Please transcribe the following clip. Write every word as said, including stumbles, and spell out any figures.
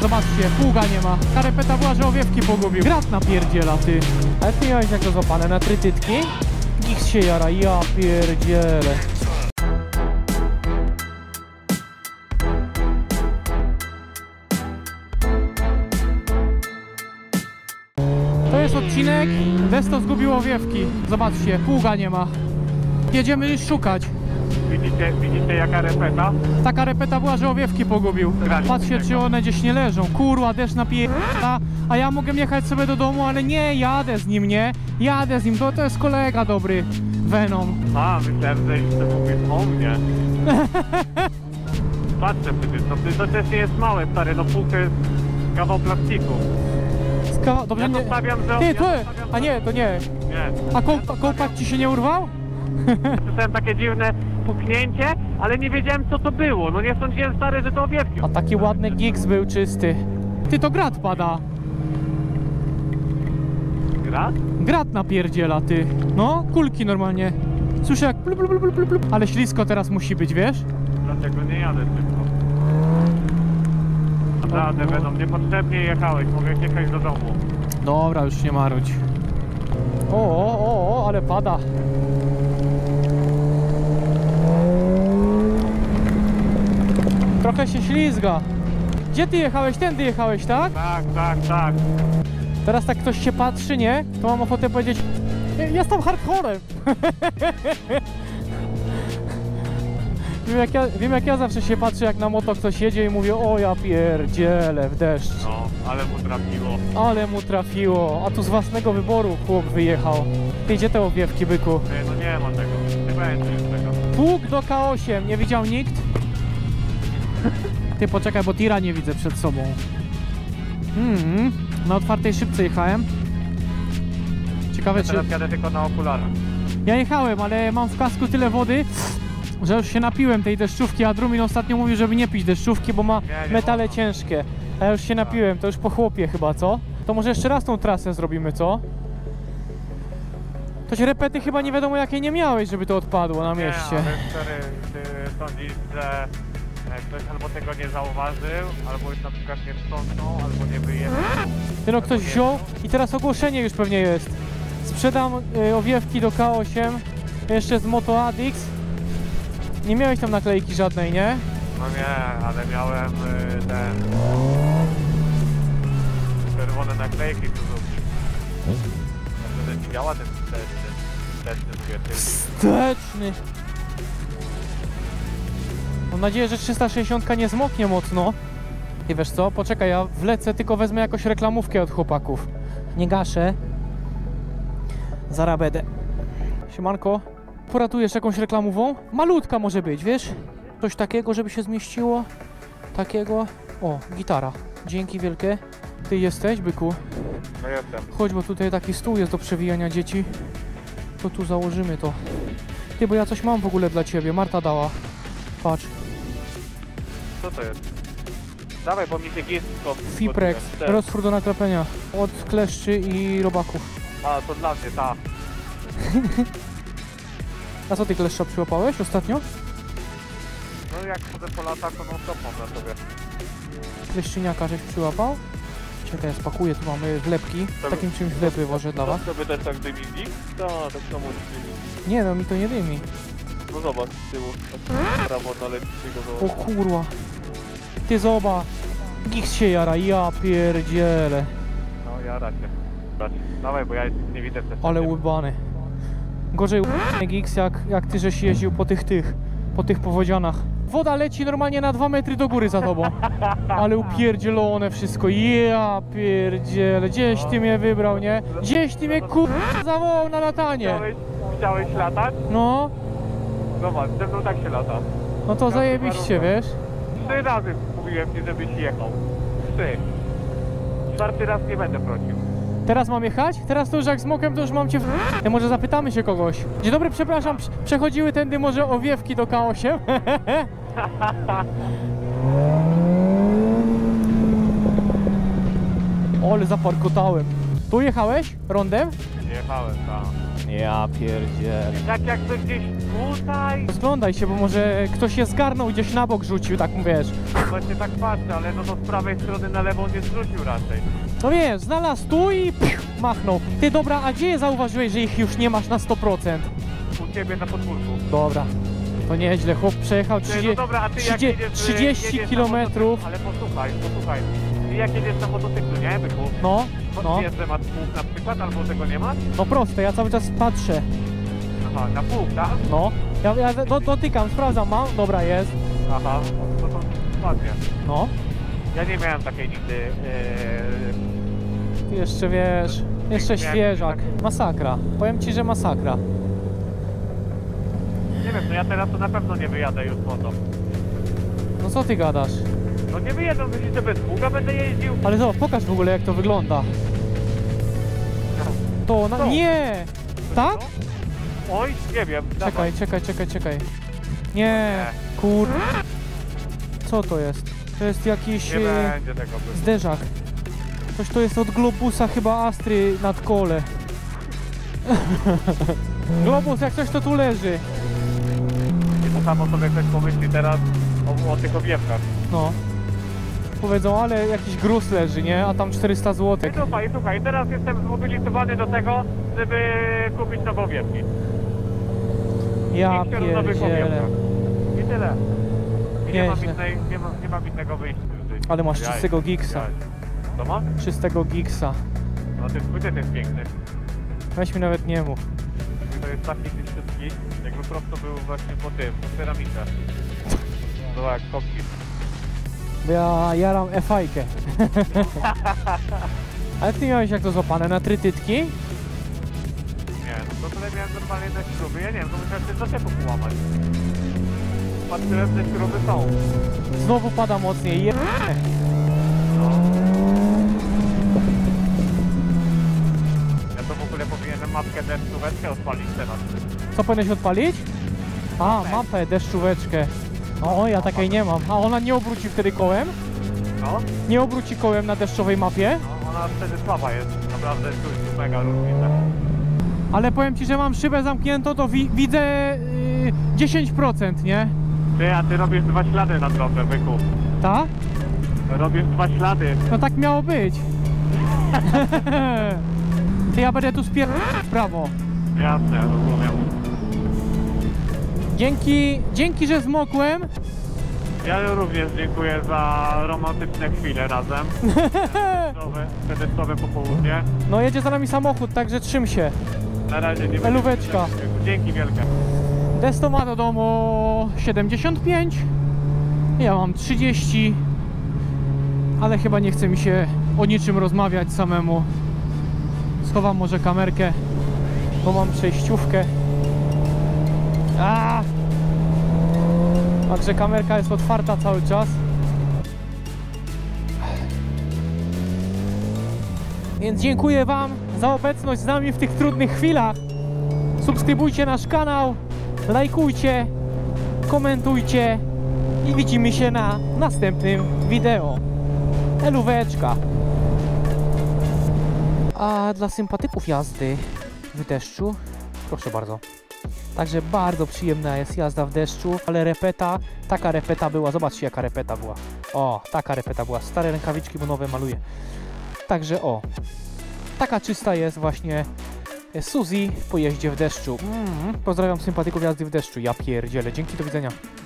Zobaczcie, pługa nie ma. Karepeta właże owiewki pogubił. Grat napierdziela, ty. Ale ty miałeś jak to złapane na trytytki? Gix się jara, ja pierdzielę. To jest odcinek, Desto zgubił owiewki. Zobaczcie, pługa nie ma. Jedziemy już szukać. Widzicie, widzicie jaka repeta? Taka repeta była, że owiewki pogubił. Patrzcie, czy one gdzieś nie leżą. Kurwa, deszcz napierda, a ja mogę jechać sobie do domu, ale nie, jadę z nim, nie? Jadę z nim, to, to jest kolega dobry, Venom. A, myślałem, że jeszcze mówisz o mnie. Patrzcie, przecież no, to też nie jest małe, stary, no półkę jest kawał plastiku. Ska Dobrze, ja nie... Stawiam, że ty, ty. Ja a nie, to nie. nie. A kołpak ja stawiam... ci się nie urwał? Słyszałem takie dziwne puknięcie, ale nie wiedziałem, co to było. No nie sądziłem, stary, że to owiewki. A taki ładny Gix był czysty. Ty, to grat pada. Grat? Grat napierdziela, ty. No, kulki normalnie. Słyszę jak plup, plup, plup, plup, plup. Ale ślisko teraz musi być, wiesz? Dlatego nie jadę szybko. Naprawdę, będą niepotrzebnie jechałeś. Mogę jechać do domu. Dobra, już nie marudź. O, o, o, o, ale pada. Trochę się ślizga. Gdzie ty jechałeś? Tędy jechałeś, tak? Tak, tak, tak. Teraz tak ktoś się patrzy, nie? To mam ochotę powiedzieć, jestem hardcorem. wiem, jak ja, wiem jak ja zawsze się patrzę, jak na moto ktoś jedzie i mówię, o ja pierdzielę w deszcz. No, ale mu trafiło. Ale mu trafiło. A tu z własnego wyboru chłop wyjechał. Ty, gdzie te owiewki, byku? Nie, no nie ma tego. Nie będzie już tego. Pług do K osiem. Nie widział nikt? Ty, poczekaj, bo tira nie widzę przed sobą. Mm, na otwartej szybce jechałem. Ciekawe, ja teraz czy... jadę tylko na okularach. Ja jechałem, ale mam w kasku tyle wody, że już się napiłem tej deszczówki, a Drumin ostatnio mówił, żeby nie pić deszczówki, bo ma nie, nie metale można. Ciężkie. A ja już się napiłem, to już po chłopie chyba, co? To może jeszcze raz tą trasę zrobimy, co? To się repety chyba nie wiadomo jakiej nie miałeś, żeby to odpadło na mieście. Nie, ale stary, ty sądzisz, że... Ktoś albo tego nie zauważył, albo już na przykład nie wstrząsnął, albo nie wyjechał. Ty, no ktoś wziął i teraz ogłoszenie już pewnie jest. Sprzedam y, owiewki do K osiem, jeszcze z Moto Addicts. Nie miałeś tam naklejki żadnej, nie? No nie, ale miałem y, te... czerwone naklejki Suzy. Wtedy nie działa ten wsteczny. Wsteczny, mówię, tylko. Wsteczny! Mam nadzieję, że trzysta sześćdziesiątka nie zmoknie mocno. I wiesz co, poczekaj, ja wlecę, tylko wezmę jakąś reklamówkę od chłopaków. Nie gaszę. Zaraz będę. Siemanko, poratujesz jakąś reklamową? Malutka może być, wiesz? Coś takiego, żeby się zmieściło. Takiego. O, gitara. Dzięki wielkie. Ty jesteś, byku? No ja tam. Chodź, bo tutaj taki stół jest do przewijania dzieci. To tu założymy to. Ty, bo ja coś mam w ogóle dla ciebie. Marta dała. Patrz. Co to jest? Dawaj, bo mi się giesko... FIPREX, roztwór do naklepienia. Od kleszczy i robaków. A, to dla mnie, ta. A co ty kleszcza przyłapałeś ostatnio? No jak chodzę po latach, to no to na sobie. Kleszczyniaka żeś przyłapał? Czekaj, ja spakuję, tu mamy wlepki. To takim by... czymś wlepy może dawa. To by też tak dymi Gix? To, to komu dymi. Nie no, mi to nie dymi. No zobacz, z tyłu, tak prawo na lepszego zobacz. O kurwa. Ty zobacz. Gix się jara, ja pierdzielę. No jara się. Dawaj, bo ja nie widzę też. Ale łybany. Gorzej łybany Gix, jak, jak ty żeś jeździł po tych tych, po tych powodzianach. Woda leci normalnie na dwa metry do góry za tobą. Ale upierdzielone wszystko, ja pierdzielę. Gdzieś ty mnie wybrał, nie? Gdzieś ty mnie kurwa zawołał na latanie. Chciałeś, chciałeś latać? No. Zobacz, ze mną tak się lata. No to zajebiście, wiesz? Trzy razy mówiłem ci, żebyś jechał. Trzy. Czwarty raz nie będę prosił. Teraz mam jechać? Teraz to już jak z mokiem, to już mam cię w... Ja może zapytamy się kogoś. Dzień dobry, przepraszam, przechodziły tędy może owiewki do K osiem? Ole, zaparkotałem. Tu jechałeś? Rondem? Jechałem tam. Ja pierdzielę. Tak jakby gdzieś tutaj. Rozglądaj się, bo może ktoś je zgarnął i gdzieś na bok rzucił, tak mówisz. Właśnie tak patrzę, ale no to z prawej strony na lewą nie zrzucił raczej. No wiesz, znalazł tu i piu, machnął. Ty dobra, a gdzie zauważyłeś, że ich już nie masz na sto procent? U ciebie na podwórku. Dobra. To nieźle, chłop przejechał trzydzieści kilometrów. Ale posłuchaj, posłuchaj. Ty jak jedziesz na motocyklu, nie? Byku? No, no. To wiesz, że masz pług na przykład, albo tego nie masz? No proste, ja cały czas patrzę. Aha, na pług, tak? No. Ja, ja do, dotykam, sprawdzam, mam? Dobra, jest. Aha, no to ładnie. No. Ja nie miałem takiej nigdy... Yy... Ty jeszcze wiesz, jeszcze świeżak. Masakra. Powiem ci, że masakra. Nie wiem, no ja teraz to na pewno nie wyjadę już po to. No co ty gadasz? No nie wyjadę, myślicie, bez pługa będę jeździł. Ale zobacz, pokaż w ogóle jak to wygląda. To na... Nie! Tak? Oj, nie wiem. Czekaj, dawaj. czekaj, czekaj, czekaj. Nie, kur... Co to jest? To jest jakiś... Nie będzie tego zderzak. Coś to jest od Globusa chyba Astry nad kole. Globus, jak coś to tu leży. Samo sobie ktoś pomyśli teraz o, o tych obiektach. No. Powiedzą, ale jakiś gruz leży, nie? A tam czterysta złotych. I słuchaj, słuchaj, teraz jestem zmobilizowany do tego, żeby kupić nowe obiewki. Ja pierdzielę. I tyle. I nie, mam innej, nie, ma, nie mam innego wyjścia. Ale masz ja czystego Gixa. Co masz? Czystego Gixa. No ten płytek jest piękny. Weź mi nawet nie mów. To jest taki szybki, jakby prosto był właśnie po tym, po ceramikach. To jak kopki. Ja jaram efajkę. Ale ty miałeś jak to złapane, na trytytki? Nie, no to tyle miałem normalnie na śruby, ja nie wiem, to musiałem się zaczepu połamać. Patrzyłem, że śruby są. Znowu pada mocniej, je... No. Mapkę deszczóweczkę odpalić teraz. Co powinieneś odpalić? A, mapę deszczóweczkę. O, ja takiej nie mam. A ona nie obróci wtedy kołem? No. Nie obróci kołem na deszczowej mapie? No, ona wtedy słaba jest. Naprawdę tu mega różnica. Ale powiem ci, że mam szybę zamkniętą, to wi widzę yy, dziesięć procent, nie? Ty, a ty robisz dwa ślady na drodze, byku. Tak? Robisz dwa ślady. No tak miało być. Ty, ja będę tu spierdzić w prawo. Jasne, rozumiem. Dzięki, dzięki, że zmokłem. Ja również dziękuję za romantyczne chwile razem. Testowe popołudnie. No jedzie za nami samochód, także trzym się. Na razie nie będę. Lóweczka. Dzięki wielkie. Desto ma do domu siedemdziesiąt pięć. Ja mam trzydzieści. Ale chyba nie chce mi się o niczym rozmawiać samemu. Schowam może kamerkę, bo mam przejściówkę. Aaaa! Także kamerka jest otwarta cały czas. Więc dziękuję wam za obecność z nami w tych trudnych chwilach. Subskrybujcie nasz kanał, lajkujcie, komentujcie i widzimy się na następnym wideo. Elóweczka! A dla sympatyków jazdy w deszczu, proszę bardzo. Także bardzo przyjemna jest jazda w deszczu, ale repeta, taka repeta była, zobaczcie jaka repeta była. O, taka repeta była, stare rękawiczki, bo nowe maluję. Także o, taka czysta jest właśnie Suzy po jeździe w deszczu. Mm, pozdrawiam sympatyków jazdy w deszczu, ja pierdzielę, dzięki, do widzenia.